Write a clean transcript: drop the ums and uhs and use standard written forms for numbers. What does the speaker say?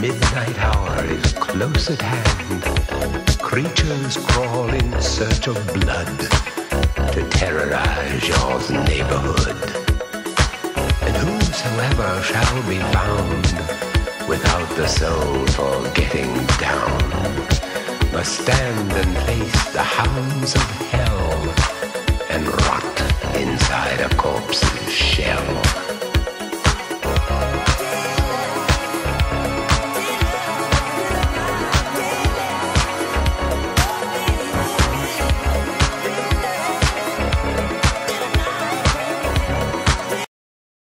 midnight hour is close at hand. Creatures crawl in search of blood to terrorize your neighborhood. And whosoever shall be found without the soul for getting down must stand and face the hounds of hell and rot inside a corpse's shell.